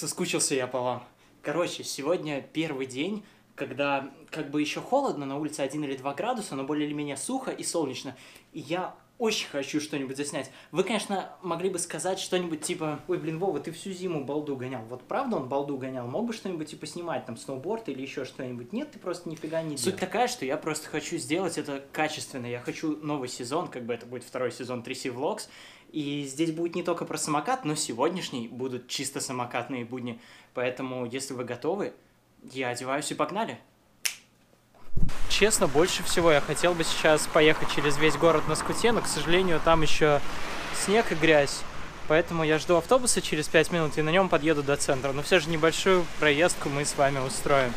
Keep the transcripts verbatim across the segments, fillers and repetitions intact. соскучился я по вам. Короче, сегодня первый день, когда как бы еще холодно, на улице один или два градуса, но более или менее сухо и солнечно. И я очень хочу что-нибудь заснять. Вы, конечно, могли бы сказать что-нибудь типа: ой, блин, Вова, ты всю зиму балду гонял. Вот правда он балду гонял? Мог бы что-нибудь типа снимать, там, сноуборд или еще что-нибудь? Нет, ты просто нифига не делал. Суть такая, что я просто хочу сделать это качественно. Я хочу новый сезон, как бы это будет второй сезон три си влогс. И здесь будет не только про самокат, но сегодняшний будут чисто самокатные будни. Поэтому, если вы готовы, я одеваюсь и погнали. Честно, больше всего я хотел бы сейчас поехать через весь город на скуте, но, к сожалению, там еще снег и грязь. Поэтому я жду автобуса через пять минут и на нем подъеду до центра. Но все же небольшую проездку мы с вами устроим.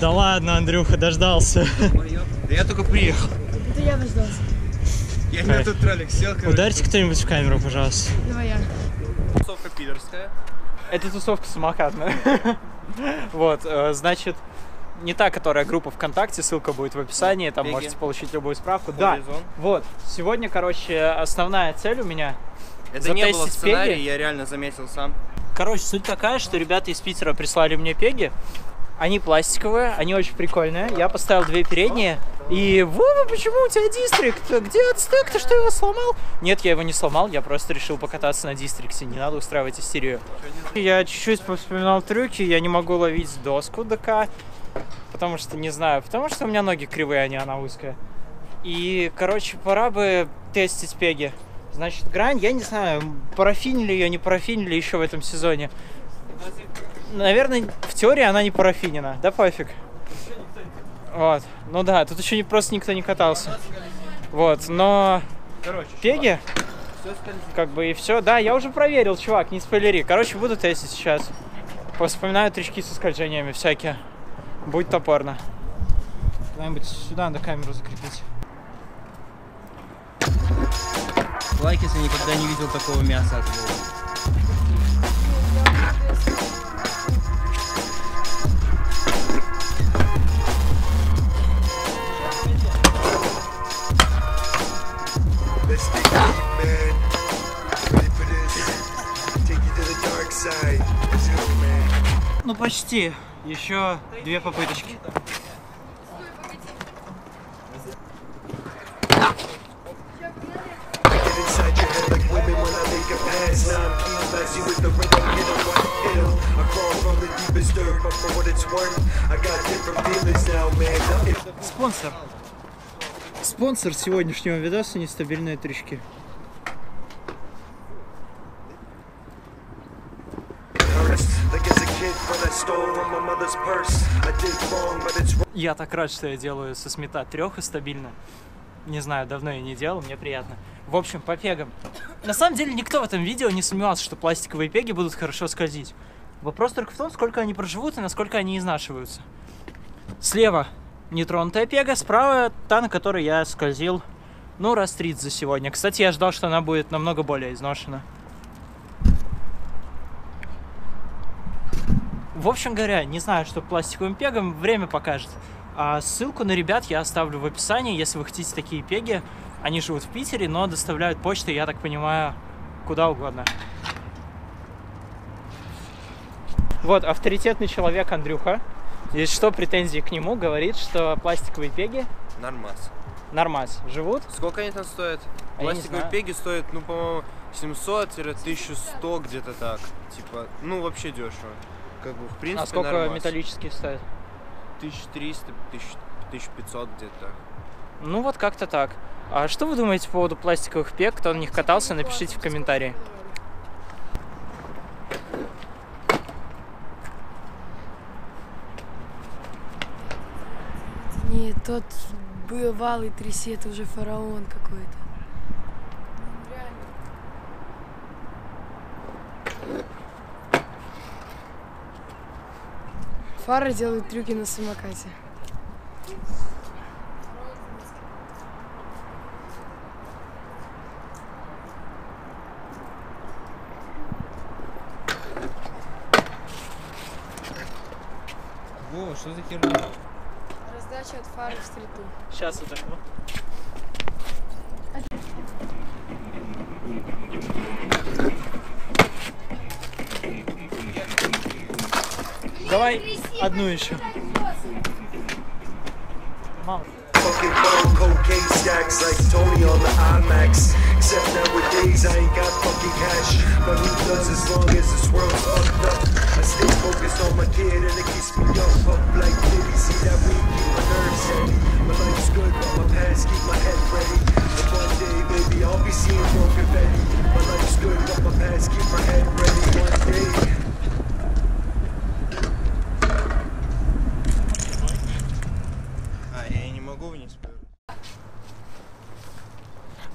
Да ладно, Андрюха, дождался. Да я только приехал. Да я дождался. Я не на этот троллик сел. Ударьте кто-нибудь в камеру, пожалуйста. Давай я. Тусовка пидорская. Это тусовка самокатная. Вот, значит, не та, которая группа ВКонтакте, ссылка будет в описании, там можете получить любую справку. Да, вот, сегодня, короче, основная цель у меня — это не было в сценарии, я реально заметил сам. Короче, суть такая, что ребята из Питера прислали мне пеги. Они пластиковые, они очень прикольные. Я поставил две передние. И, Вова, почему у тебя Дистрикт? Где Aztek? Ты что, его сломал? Нет, я его не сломал, я просто решил покататься на Дистрикте. Не надо устраивать истерию. Я чуть-чуть вспоминал трюки, я не могу ловить доску ДК, потому что не знаю, потому что у меня ноги кривые, а не она узкая. И, короче, пора бы тестить пеги. Значит, грань, я не знаю, парафинили ее, не парафинили еще в этом сезоне. Наверное, в теории она не парафинена, да пофиг. Вот, ну да, тут еще не, просто никто не катался. Вот, но короче, пеги, как бы и все. Да, я уже проверил, чувак, не спойлери. Короче, буду тестить сейчас. Вспоминаю трички со скольжениями всякие. Будет топорно. Куда-нибудь сюда надо камеру закрепить. Лайк, если никогда не видел такого мяса. Ну почти, еще две попыточки. Спонсор. Спонсор сегодняшнего видоса — нестабильные трички. Я так рад, что я делаю со смета трех и стабильно. Не знаю, давно я не делал, мне приятно. В общем, по пегам. На самом деле никто в этом видео не сомневался, что пластиковые пеги будут хорошо скользить. Вопрос только в том, сколько они проживут и насколько они изнашиваются. Слева нетронутая пега, справа та, на которой я скользил, ну, раз тридцать за сегодня. Кстати, я ждал, что она будет намного более изношена. В общем говоря, не знаю, что пластиковым пегам, время покажет. А ссылку на ребят я оставлю в описании, если вы хотите такие пеги. Они живут в Питере, но доставляют почту, я так понимаю, куда угодно. Вот, авторитетный человек Андрюха. Если что, претензии к нему, говорит, что пластиковые пеги... Нормас. Нормас. Живут. Сколько они там стоят? А пластиковые пеги стоят, ну, по-моему, семьсот — тысяча сто, где-то так. Типа, ну, вообще дешево. Как бы, в принципе, а сколько нормас. Металлические стоят? тысяча триста — тысяча пятьсот где-то. Ну вот как-то так. А что вы думаете по поводу пластиковых пег? Кто на них катался, напишите в комментарии. тот бывалый три си, это уже фараон какой-то. Фара делает трюки на самокате. Во, что за херня? Раздача от фары в стриту. Сейчас вот так вот. Давай одну еще. Мама.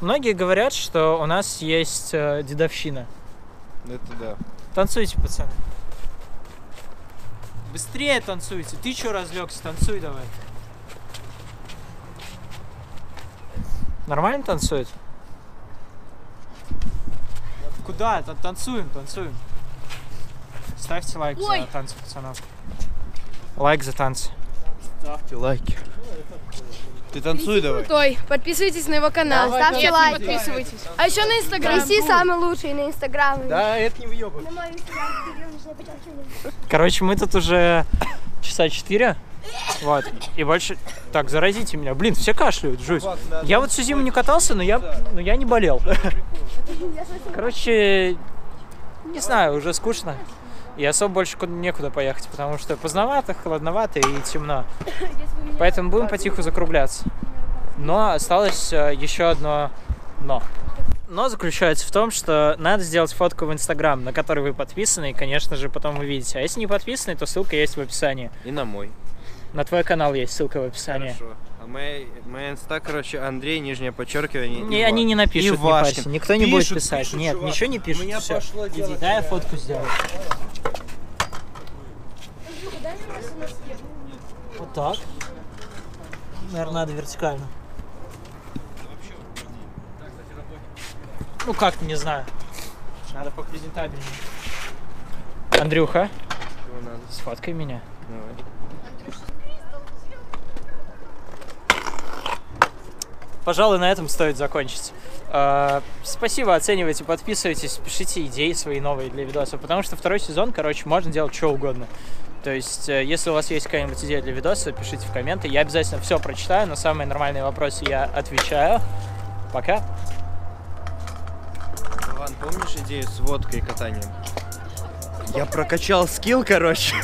Многие говорят, что у нас есть э, дедовщина. Это да. Танцуйте, пацаны. Быстрее танцуйте. Ты чё разлёгся? Танцуй давай. Нормально танцует? Куда? Танцуем, танцуем. Ставьте лайк. Ой. За танцы, пацанов. Лайк за танцы. Ставьте лайки. Ты танцуй давай. Крутой. Подписывайтесь на его канал, давай, ставьте давай, лайки. Подписывайтесь. А еще на инстаграм. три си самый лучший на инстаграм. Да, это не въебывай. Короче, мы тут уже часа четыре. Вот. И больше... Так, заразите меня. Блин, все кашляют, жуть. Я вот всю зиму не катался, но я, но я не болел. Короче, не знаю, уже скучно. И особо больше некуда поехать, потому что поздновато, холодновато и темно. Поэтому будем потиху закругляться. Но осталось еще одно но. Но заключается в том, что надо сделать фотку в инстаграм, на который вы подписаны, и, конечно же, потом увидите. А если не подписаны, то ссылка есть в описании. И на мой. На твой канал есть ссылка в описании. Хорошо. А моя, моя инста, короче, Андрей, нижнее подчеркивание. Не, они не напишут, не парься. Никто пишут, не будет писать. Пишут, нет, чувак, ничего не пишут. Все. Иди, дай я фотку сделаю. Вот так. Наверное, надо вертикально. Ну как-то, не знаю. Надо попрезентабельнее. Андрюха, сфоткай меня. Пожалуй, на этом стоит закончить. Uh, спасибо, оценивайте, подписывайтесь, пишите идеи свои новые для видосов, потому что второй сезон, короче, можно делать что угодно. То есть, uh, если у вас есть какая-нибудь идея для видоса, пишите в комменты, я обязательно все прочитаю, на самые нормальные вопросы я отвечаю. Пока. Иван, помнишь идею с водкой и катанием? Я прокачал скилл, короче.